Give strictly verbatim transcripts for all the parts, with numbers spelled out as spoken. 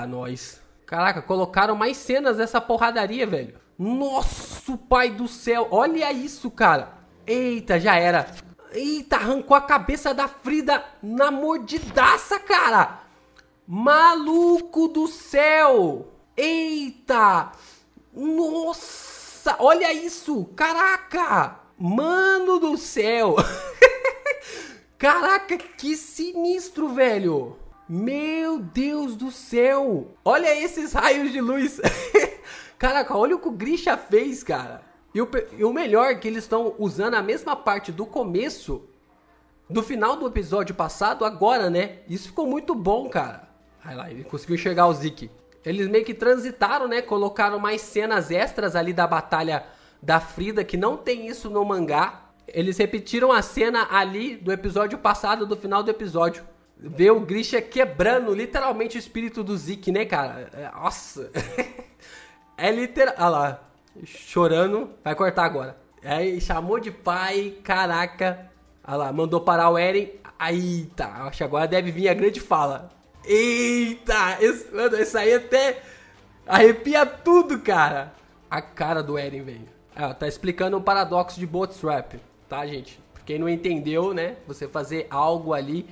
Eita, nós. Caraca, colocaram mais cenas dessa porradaria, velho. Nossa, pai do céu. Olha isso, cara. Eita, já era. Eita, arrancou a cabeça da Frida na mordidaça, cara. Maluco do céu. Eita. Nossa, olha isso. Caraca. Mano do céu. Caraca, que sinistro, velho. Meu Deus do céu. Olha esses raios de luz. Caraca, olha o que o Grisha fez, cara. E o, e o melhor é que eles estão usando a mesma parte do começo, do final do episódio passado, agora, né? Isso ficou muito bom, cara. Olha lá, ele conseguiu enxergar o Zeke. Eles meio que transitaram, né? Colocaram mais cenas extras ali da batalha da Frida, que não tem isso no mangá. Eles repetiram a cena ali do episódio passado, do final do episódio. Ver o Grisha quebrando literalmente o espírito do Zeke, né, cara? Nossa! É literal... Olha lá, chorando. Vai cortar agora. Aí, chamou de pai, caraca. Olha lá, mandou parar o Eren. Eita, acho que agora deve vir a grande fala. Eita! Esse, mano, isso aí até arrepia tudo, cara. A cara do Eren, velho. Ah, tá explicando o paradoxo de Bootstrap, tá, gente? Quem não entendeu, né? Você fazer algo ali...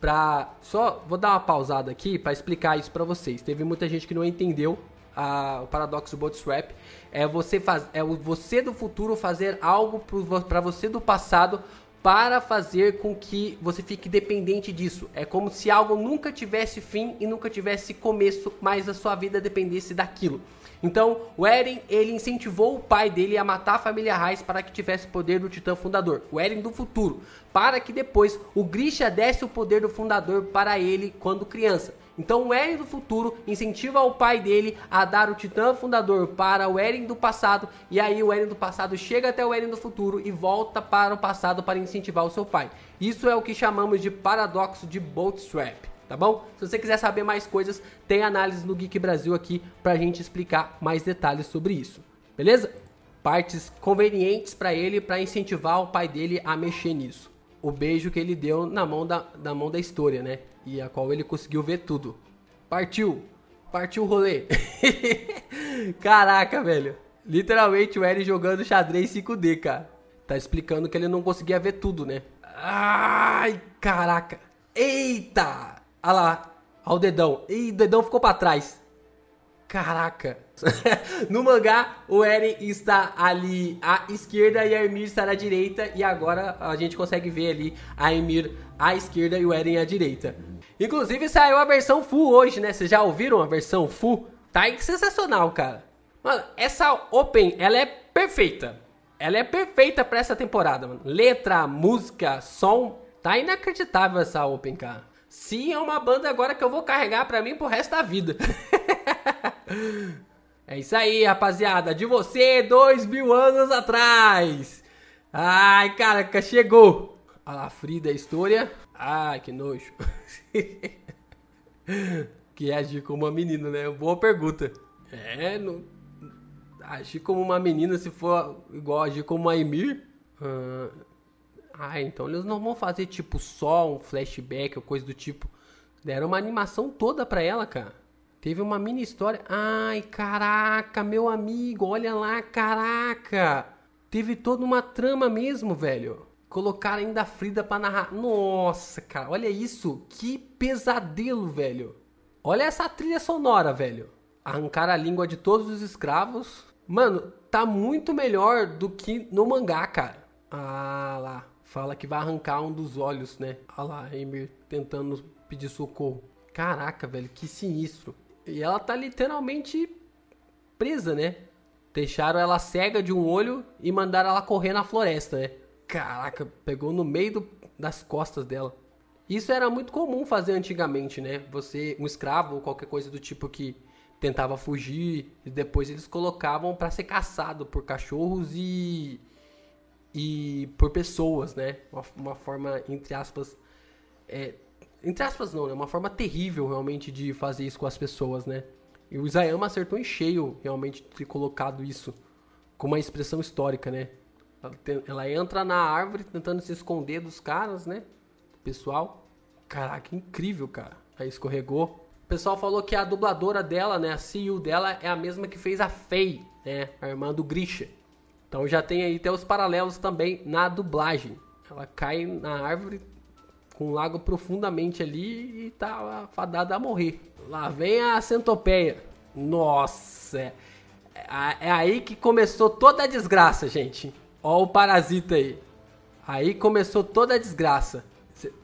Pra... Só vou dar uma pausada aqui para explicar isso para vocês. Teve muita gente que não entendeu a... o paradoxo do Bootstrap. É você faz... é você do futuro fazer algo para você do passado para fazer com que você fique dependente disso. É como se algo nunca tivesse fim e nunca tivesse começo, mas a sua vida dependesse daquilo. Então, o Eren, ele incentivou o pai dele a matar a família Raiz para que tivesse o poder do Titã Fundador. O Eren do futuro. Para que depois o Grisha desse o poder do Fundador para ele quando criança. Então, o Eren do futuro incentiva o pai dele a dar o Titã Fundador para o Eren do passado. E aí, o Eren do passado chega até o Eren do futuro e volta para o passado para incentivar o seu pai. Isso é o que chamamos de paradoxo de Bootstrap. Tá bom? Se você quiser saber mais coisas, tem análise no Geek Brasil aqui pra gente explicar mais detalhes sobre isso. Beleza? Partes convenientes pra ele, pra incentivar o pai dele a mexer nisso. O beijo que ele deu na mão da, na mão da história, né? E a qual ele conseguiu ver tudo. Partiu! Partiu o rolê! Caraca, velho! Literalmente o Eren jogando xadrez cinco D, cara. Tá explicando que ele não conseguia ver tudo, né? Ai, caraca! Eita! Olha lá, olha o dedão. Ih, o dedão ficou pra trás. Caraca. No mangá, o Eren está ali à esquerda e a Emir está na direita. E agora a gente consegue ver ali a Emir à esquerda e o Eren à direita. Inclusive saiu a versão full hoje, né? Vocês já ouviram a versão full? Tá sensacional, cara. Mano, essa Open, ela é perfeita. Ela é perfeita pra essa temporada, mano. Letra, música, som. Tá inacreditável essa Open, cara. Sim, é uma banda agora que eu vou carregar pra mim pro resto da vida. É isso aí, rapaziada. De você, dois mil anos atrás. Ai, caraca, chegou. Olha lá, Frida, a história. Ai, que nojo. Que agir como uma menina, né? Boa pergunta. É, não... agir como uma menina se for igual agir como a Emir... Uh... Ah, então eles não vão fazer tipo só um flashback ou coisa do tipo. Deram uma animação toda pra ela, cara. Teve uma mini história. Ai, caraca, meu amigo, olha lá, caraca. Teve toda uma trama mesmo, velho. Colocaram ainda a Frida pra narrar. Nossa, cara, olha isso. Que pesadelo, velho. Olha essa trilha sonora, velho. Arrancaram a língua de todos os escravos. Mano, tá muito melhor do que no mangá, cara. Ah, lá. Fala que vai arrancar um dos olhos, né? Olha lá, a Emir tentando pedir socorro. Caraca, velho, que sinistro. E ela tá literalmente presa, né? Deixaram ela cega de um olho e mandaram ela correr na floresta, né? Caraca, pegou no meio do, das costas dela. Isso era muito comum fazer antigamente, né? Você, um escravo ou qualquer coisa do tipo que tentava fugir. E depois eles colocavam pra ser caçado por cachorros e... E por pessoas, né? Uma, uma forma, entre aspas... É, entre aspas não, né? Uma forma terrível, realmente, de fazer isso com as pessoas, né? E o Isayama acertou em cheio, realmente, de ter colocado isso. Com uma expressão histórica, né? Ela, tem, ela entra na árvore tentando se esconder dos caras, né? Pessoal. Caraca, incrível, cara. Aí escorregou. O pessoal falou que a dubladora dela, né, a C E O dela, é a mesma que fez a Faye, né, a irmã do Grisha. Então já tem aí até os paralelos também na dublagem. Ela cai na árvore com um lago profundamente ali e tá fadada a morrer. Lá vem a centopeia. Nossa, é aí que começou toda a desgraça, gente. Ó o parasita aí. Aí começou toda a desgraça.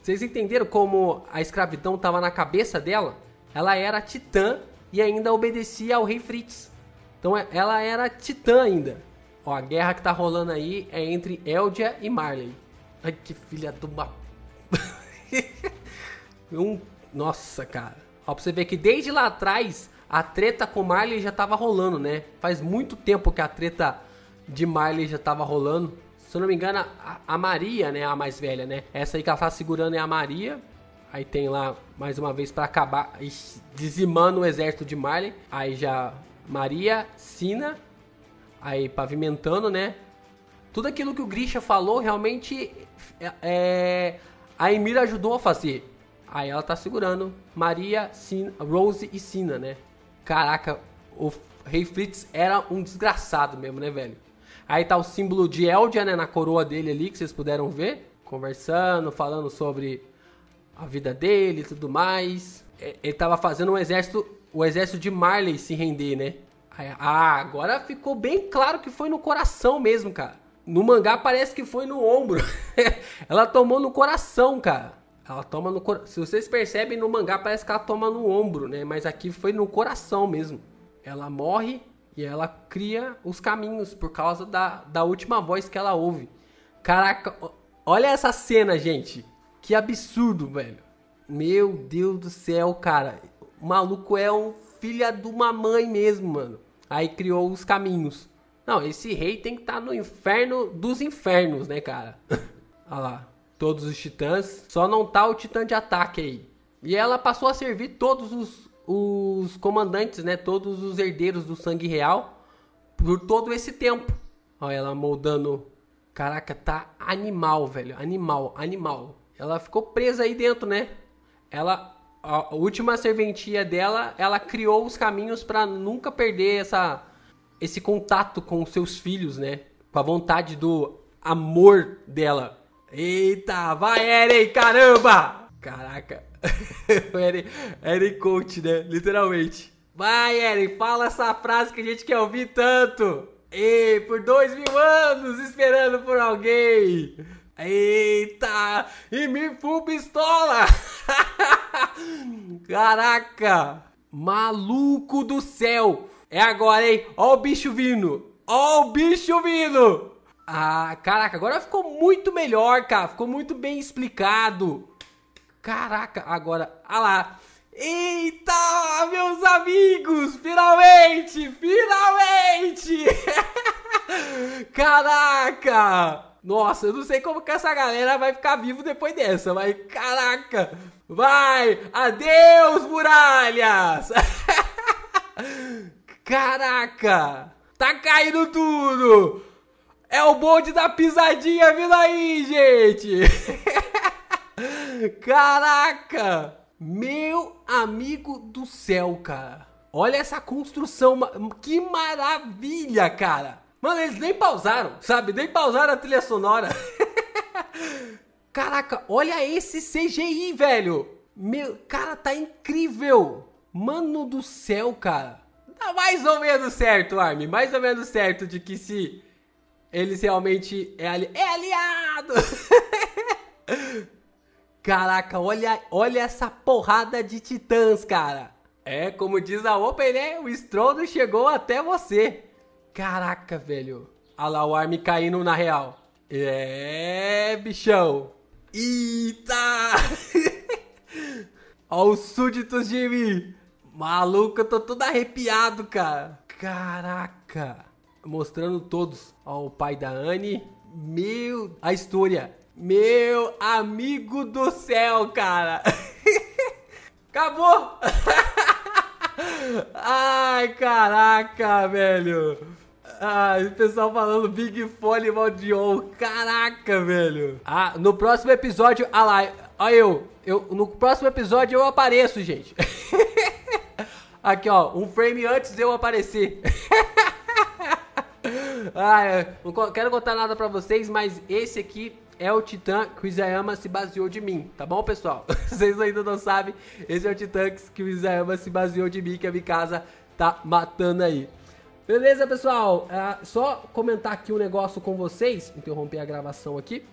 Vocês entenderam como a escravidão tava na cabeça dela? Ela era titã e ainda obedecia ao Rei Fritz. Então ela era titã ainda. Ó, a guerra que tá rolando aí é entre Eldia e Marley. Ai, que filha do uma... um... Nossa, cara. Ó, pra você ver que desde lá atrás, a treta com Marley já tava rolando, né? Faz muito tempo que a treta de Marley já tava rolando. Se eu não me engano, a, a Maria, né? A mais velha, né? Essa aí que ela tá segurando é a Maria. Aí tem lá, mais uma vez, pra acabar dizimando o exército de Marley. Aí já Maria, Sina... Aí pavimentando, né? Tudo aquilo que o Grisha falou, realmente é, a Emir ajudou a fazer. Aí ela tá segurando Maria, Sina, Rose e Sina, né? Caraca, o Rei Fritz era um desgraçado mesmo, né, velho? Aí tá o símbolo de Eldia, né? Na coroa dele ali, que vocês puderam ver. Conversando, falando sobre a vida dele e tudo mais. Ele tava fazendo um exército, o exército de Marley se render, né? Ah, agora ficou bem claro que foi no coração mesmo, cara. No mangá parece que foi no ombro. Ela tomou no coração, cara. Ela toma no coração. Se vocês percebem, no mangá parece que ela toma no ombro, né? Mas aqui foi no coração mesmo. Ela morre e ela cria os caminhos por causa da, da última voz que ela ouve. Caraca, olha essa cena, gente. Que absurdo, velho. Meu Deus do céu, cara. O maluco é um... filha de uma mãe mesmo, mano. Aí criou os caminhos. Não, esse rei tem que estar tá no inferno dos infernos, né, cara? Olha lá. Todos os titãs. Só não tá o titã de ataque aí. E ela passou a servir todos os, os comandantes, né? Todos os herdeiros do sangue real. Por todo esse tempo. Olha ela moldando. Caraca, tá animal, velho. Animal, animal. Ela ficou presa aí dentro, né? Ela... A última serventia dela, ela criou os caminhos para nunca perder essa, esse contato com seus filhos, né? Com a vontade do amor dela. Eita, vai Eren, caramba! Caraca, o Eren, Eren coach, né? Literalmente. Vai Eren, fala essa frase que a gente quer ouvir tanto. E por dois mil anos esperando por alguém. Eita, e me full pistola. Caraca, maluco do céu. É agora, hein? Ó o bicho vindo. Ó o bicho vindo. Ah, caraca, agora ficou muito melhor, cara. Ficou muito bem explicado. Caraca, agora, ah lá. Eita, meus amigos, finalmente, finalmente. Caraca. Nossa, eu não sei como que essa galera vai ficar vivo depois dessa, mas caraca. Vai, adeus muralhas. Caraca, tá caindo tudo. É o bonde da pisadinha vindo aí, gente. Caraca, meu amigo do céu, cara. Olha essa construção, que maravilha, cara. Mano, eles nem pausaram, sabe? Nem pausaram a trilha sonora. Caraca, olha esse C G I, velho. Meu, cara, tá incrível. Mano do céu, cara. Tá mais ou menos certo, Armin. Mais ou menos certo de que se eles realmente é, ali... é aliado. Caraca, olha, olha essa porrada de titãs, cara. É, como diz a Open, né? O estrondo chegou até você. Caraca, velho. Olha lá o Armin caindo na real. É, bichão. Eita. Olha os súditos de mim. Maluco, eu tô todo arrepiado, cara. Caraca. Mostrando todos. Olha o pai da Annie. Meu... A história. Meu amigo do céu, cara. Acabou. Ai, caraca, velho. Ah, o pessoal falando Big Fone Maldion. Caraca, velho. Ah, no próximo episódio... Ah lá, olha eu, eu. No próximo episódio eu apareço, gente. Aqui, ó, um frame antes de eu aparecer. Ah, não quero contar nada pra vocês, mas esse aqui é o titã que o Isayama se baseou de mim, tá bom, pessoal? Vocês ainda não sabem, esse é o titã que o Isayama se baseou de mim, que a Mikasa tá matando aí. Beleza, pessoal? Ah, só comentar aqui um negócio com vocês, interromper a gravação aqui.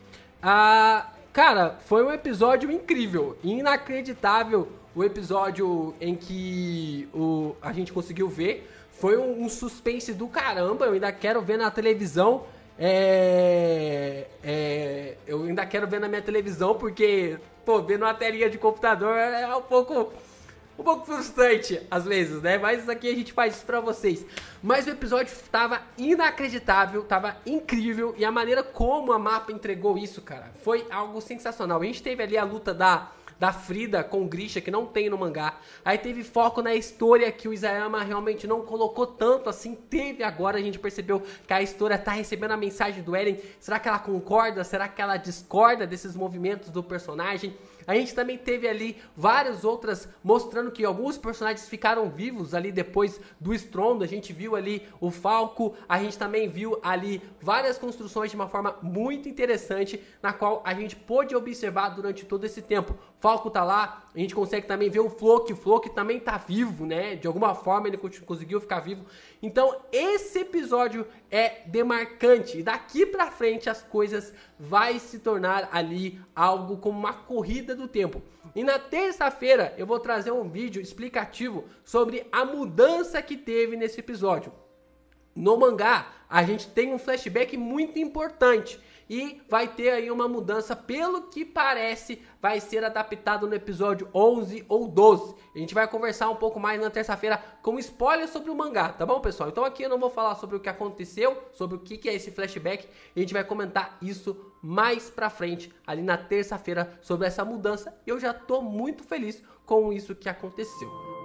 Ah, cara, foi um episódio incrível, inacreditável, o episódio em que o, a gente conseguiu ver. Foi um, um suspense do caramba, eu ainda quero ver na televisão, é, é, eu ainda quero ver na minha televisão, porque, pô, ver numa telinha de computador é um pouco, um pouco frustrante, às vezes, né? Mas isso aqui a gente faz pra vocês. Mas o episódio tava inacreditável, tava incrível, e a maneira como a Mappa entregou isso, cara, foi algo sensacional. A gente teve ali a luta da... da Frida com o Grisha, que não tem no mangá. Aí teve foco na história, que o Isayama realmente não colocou tanto assim. Teve agora, a gente percebeu que a história tá recebendo a mensagem do Eren. Será que ela concorda? Será que ela discorda desses movimentos do personagem? A gente também teve ali várias outras, mostrando que alguns personagens ficaram vivos ali depois do estrondo. A gente viu ali o Falco, a gente também viu ali várias construções de uma forma muito interessante, na qual a gente pôde observar durante todo esse tempo. Falco tá lá, a gente consegue também ver o Floch, o Floch também tá vivo, né? De alguma forma ele conseguiu ficar vivo. Então esse episódio é demarcante, e daqui pra frente as coisas vai se tornar ali algo como uma corrida do tempo. E na terça-feira eu vou trazer um vídeo explicativo sobre a mudança que teve nesse episódio. No mangá, a gente tem um flashback muito importante, e vai ter aí uma mudança, pelo que parece, vai ser adaptado no episódio onze ou doze. A gente vai conversar um pouco mais na terça-feira com spoiler sobre o mangá, tá bom, pessoal? Então aqui eu não vou falar sobre o que aconteceu, sobre o que é esse flashback. A gente vai comentar isso mais pra frente, ali na terça-feira, sobre essa mudança. E eu já tô muito feliz com isso que aconteceu.